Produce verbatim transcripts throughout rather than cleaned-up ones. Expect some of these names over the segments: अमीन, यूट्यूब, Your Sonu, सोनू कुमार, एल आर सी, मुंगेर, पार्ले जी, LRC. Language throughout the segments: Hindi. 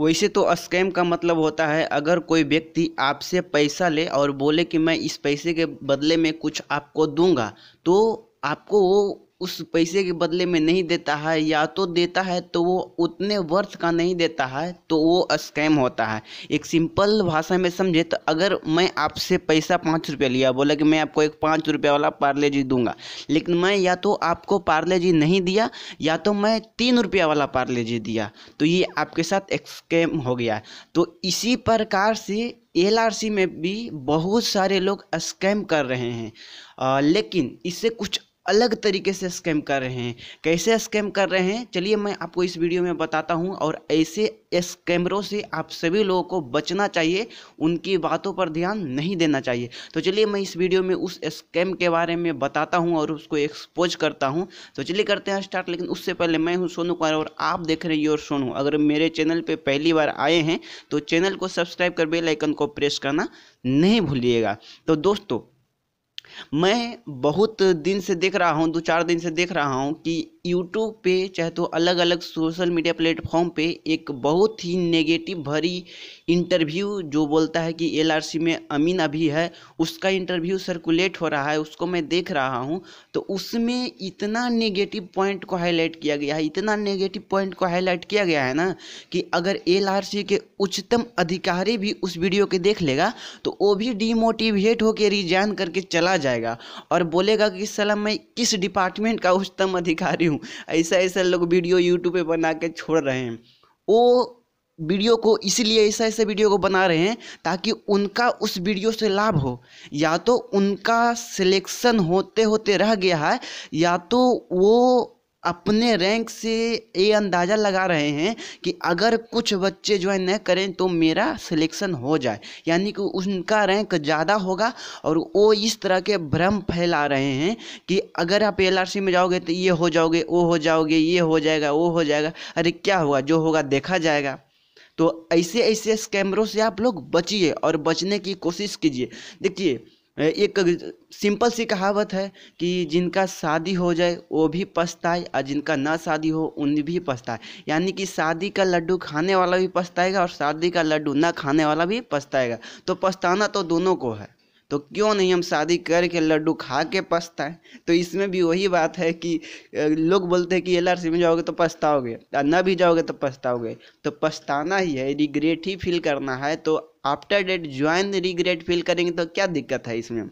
वैसे तो स्कैम का मतलब होता है अगर कोई व्यक्ति आपसे पैसा ले और बोले कि मैं इस पैसे के बदले में कुछ आपको दूंगा, तो आपको वो उस पैसे के बदले में नहीं देता है, या तो देता है तो वो उतने वर्थ का नहीं देता है, तो वो स्कैम होता है। एक सिंपल भाषा में समझे तो अगर मैं आपसे पैसा पाँच रुपये लिया, बोला कि मैं आपको एक पाँच रुपये वाला पार्ले जी दूंगा, लेकिन मैं या तो आपको पार्ले जी नहीं दिया या तो मैं तीन रुपये वाला पार्ले जी दिया, तो ये आपके साथ एक स्कैम हो गया। तो इसी प्रकार से एल आर सी में भी बहुत सारे लोग स्कैम कर रहे हैं, आ, लेकिन इससे कुछ अलग तरीके से स्कैम कर रहे हैं। कैसे स्कैम कर रहे हैं चलिए मैं आपको इस वीडियो में बताता हूं, और ऐसे स्कैमरों से आप सभी लोगों को बचना चाहिए, उनकी बातों पर ध्यान नहीं देना चाहिए। तो चलिए मैं इस वीडियो में उस स्कैम के बारे में बताता हूं और उसको एक्सपोज करता हूं। तो चलिए करते हैं स्टार्ट, लेकिन उससे पहले मैं हूँ सोनू कुमार और आप देख रहे हैं योर सोनू। अगर मेरे चैनल पर पहली बार आए हैं तो चैनल को सब्सक्राइब कर बेल आइकन को प्रेस करना नहीं भूलिएगा। तो दोस्तों मैं बहुत दिन से देख रहा हूँ, दो चार दिन से देख रहा हूँ कि यूट्यूब पे चाहे तो अलग अलग सोशल मीडिया प्लेटफॉर्म पे एक बहुत ही नेगेटिव भरी इंटरव्यू, जो बोलता है कि एल आर सी में अमीन अभी है, उसका इंटरव्यू सर्कुलेट हो रहा है, उसको मैं देख रहा हूँ। तो उसमें इतना नेगेटिव पॉइंट को हाईलाइट किया गया है, इतना नेगेटिव पॉइंट को हाईलाइट किया गया है ना कि अगर एल आर सी के उच्चतम अधिकारी भी उस वीडियो के देख लेगा तो वो भी डिमोटिवेट होकर रिजाइन करके चला जाएगा और बोलेगा कि साला मैं किस डिपार्टमेंट का उच्चतम अधिकारी हूँ। ऐसा ऐसा लोग वीडियो यूट्यूब पे बना के छोड़ रहे हैं। वो वीडियो को इसीलिए ऐसा ऐसा वीडियो को बना रहे हैं ताकि उनका उस वीडियो से लाभ हो, या तो उनका सिलेक्शन होते होते रह गया है, या तो वो अपने रैंक से ये अंदाज़ा लगा रहे हैं कि अगर कुछ बच्चे ज्वाइन न करें तो मेरा सिलेक्शन हो जाए, यानी कि उनका रैंक ज़्यादा होगा। और वो इस तरह के भ्रम फैला रहे हैं कि अगर आप एल आर सी में जाओगे तो ये हो जाओगे, वो हो जाओगे, ये हो जाएगा, वो हो जाएगा। अरे क्या हुआ, जो होगा देखा जाएगा। तो ऐसे ऐसे स्कैमरों से आप लोग बचिए और बचने की कोशिश कीजिए। देखिए एक सिंपल सी कहावत है कि जिनका शादी हो जाए वो भी पछताए और जिनका ना शादी हो उन भी पछताए, यानी कि शादी का लड्डू खाने वाला भी पछताएगा और शादी का लड्डू ना खाने वाला भी पछताएगा। तो पछताना तो दोनों को है, तो क्यों नहीं हम शादी करके लड्डू खा के पछताएं। तो इसमें भी वही बात है कि लोग बोलते हैं कि एल आर सी में जाओगे तो पछताओगे, ना भी जाओगे तो पछताओगे। तो पछताना ही है, रिग्रेट ही फील करना है। तो after that join regret feel करेंगे तो क्या दिक्कत है इसमें।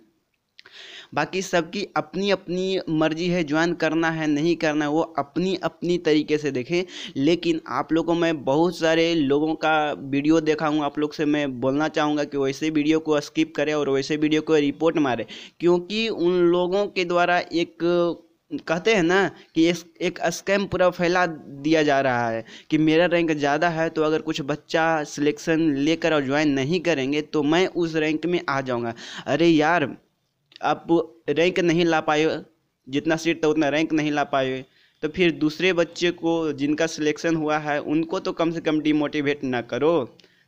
बाकी सबकी अपनी अपनी मर्जी है, ज्वाइन करना है नहीं करना है, वो अपनी अपनी तरीके से देखें। लेकिन आप लोगों को मैं बहुत सारे लोगों का वीडियो देखा हूँ, आप लोग से मैं बोलना चाहूँगा कि वैसे वीडियो को स्किप करें और वैसे वीडियो को रिपोर्ट मारें, क्योंकि उन लोगों के द्वारा एक कहते हैं ना कि एक स्कैम पूरा फैला दिया जा रहा है कि मेरा रैंक ज़्यादा है तो अगर कुछ बच्चा सिलेक्शन लेकर और ज्वाइन नहीं करेंगे तो मैं उस रैंक में आ जाऊँगा। अरे यार, आप रैंक नहीं ला पाए, जितना सीट था उतना रैंक नहीं ला पाए, तो फिर दूसरे बच्चे को जिनका सिलेक्शन हुआ है उनको तो कम से कम डिमोटिवेट ना करो।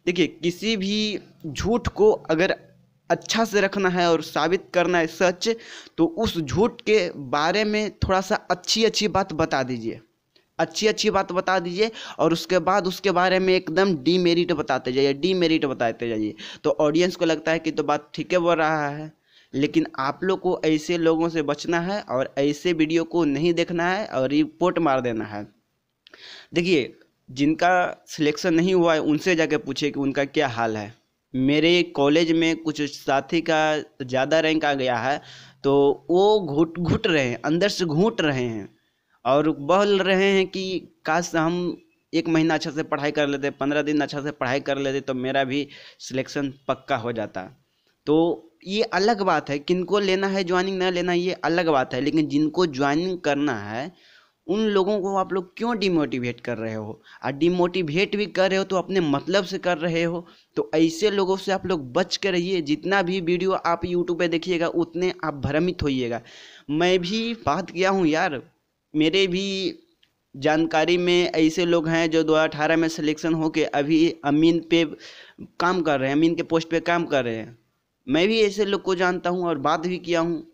देखिए, किसी भी झूठ को अगर अच्छा से रखना है और साबित करना है सच, तो उस झूठ के बारे में थोड़ा सा अच्छी अच्छी बात बता दीजिए, अच्छी अच्छी बात बता दीजिए, और उसके बाद उसके बारे में एकदम डीमेरिट बताते जाइए, डीमेरिट बताते जाइए। तो ऑडियंस को लगता है कि तो बात ठीक है बोल रहा है। लेकिन आप लोग को ऐसे लोगों से बचना है और ऐसे वीडियो को नहीं देखना है और रिपोर्ट मार देना है। देखिए, जिनका सिलेक्शन नहीं हुआ है उनसे जाके पूछे कि उनका क्या हाल है। मेरे कॉलेज में कुछ साथी का ज़्यादा रैंक आ गया है तो वो घुट घुट रहे हैं, अंदर से घुट रहे हैं और बोल रहे हैं कि काश हम एक महीना अच्छा से पढ़ाई कर लेते, पंद्रह दिन अच्छा से पढ़ाई कर लेते तो मेरा भी सिलेक्शन पक्का हो जाता। तो ये अलग बात है, किनको लेना है ज्वाइनिंग ना लेना ये अलग बात है, लेकिन जिनको ज्वाइनिंग करना है उन लोगों को आप लोग क्यों डिमोटिवेट कर रहे हो। और डिमोटिवेट भी कर रहे हो तो अपने मतलब से कर रहे हो। तो ऐसे लोगों से आप लोग बच के रहिए। जितना भी वीडियो आप यूट्यूब पे देखिएगा उतने आप भ्रमित होइएगा। मैं भी बात किया हूँ यार, मेरे भी जानकारी में ऐसे लोग हैं जो दो हज़ार अठारह में सिलेक्शन होके अभी अमीन पे काम कर रहे हैं, अमीन के पोस्ट पर काम कर रहे हैं। मैं भी ऐसे लोग को जानता हूँ और बात भी किया हूँ।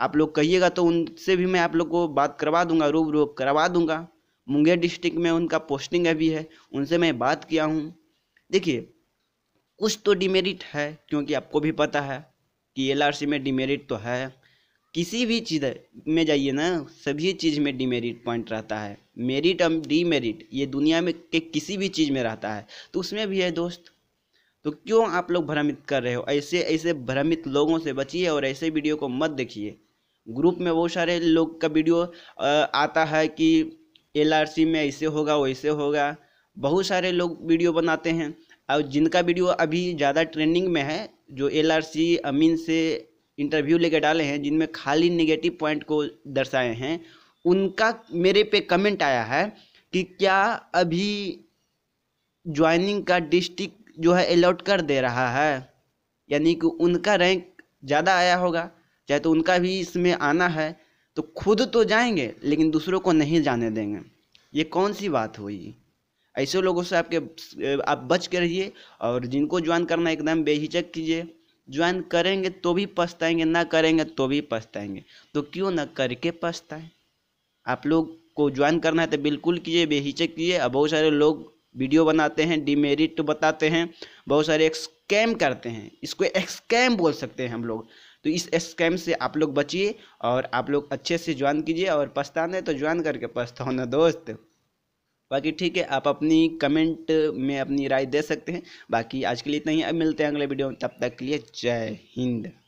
आप लोग कहिएगा तो उनसे भी मैं आप लोग को बात करवा दूंगा, रूबरू करवा दूंगा। मुंगेर डिस्ट्रिक्ट में उनका पोस्टिंग अभी है, उनसे मैं बात किया हूँ। देखिए कुछ तो डिमेरिट है, क्योंकि आपको भी पता है कि एलआरसी में डिमेरिट तो है, किसी भी चीज़ में जाइए ना सभी चीज़ में डिमेरिट पॉइंट रहता है, मेरिट और डिमेरिट ये दुनिया में के किसी भी चीज़ में रहता है, तो उसमें भी है दोस्त। तो क्यों आप लोग भ्रमित कर रहे हो, ऐसे ऐसे भ्रमित लोगों से बचिए और ऐसे वीडियो को मत देखिए। ग्रुप में बहुत सारे लोग का वीडियो आता है कि एलआरसी में ऐसे होगा वैसे होगा, बहुत सारे लोग वीडियो बनाते हैं, और जिनका वीडियो अभी ज़्यादा ट्रेंडिंग में है जो एलआरसी अमीन से इंटरव्यू लेकर डाले हैं, जिनमें खाली नेगेटिव पॉइंट को दर्शाए हैं, उनका मेरे पे कमेंट आया है कि क्या अभी ज्वाइनिंग का डिस्ट्रिक्ट जो है अलॉट कर दे रहा है, यानी कि उनका रैंक ज़्यादा आया होगा, चाहे तो उनका भी इसमें आना है, तो खुद तो जाएंगे लेकिन दूसरों को नहीं जाने देंगे। ये कौन सी बात हुई? ऐसे लोगों से आपके आप बच के रहिए, और जिनको ज्वाइन करना एकदम बेहिचक कीजिए, ज्वाइन करेंगे तो भी पछताएंगे, ना करेंगे तो भी पछताएंगे, तो क्यों ना करके पछताएं। आप लोग को ज्वाइन करना है तो बिल्कुल कीजिए, बेहिचक कीजिए। अब बहुत सारे लोग वीडियो बनाते हैं, डिमेरिट बताते हैं, बहुत सारे स्कैम करते हैं, इसको स्कैम बोल सकते हैं हम लोग, तो इस स्कैम से आप लोग बचिए और आप लोग अच्छे से ज्वाइन कीजिए, और पछताना है तो ज्वाइन करके पछताओ ना दोस्त। बाकी ठीक है, आप अपनी कमेंट में अपनी राय दे सकते हैं। बाकी आज के लिए इतना ही, अब मिलते हैं अगले वीडियो में, तब तक के लिए जय हिंद।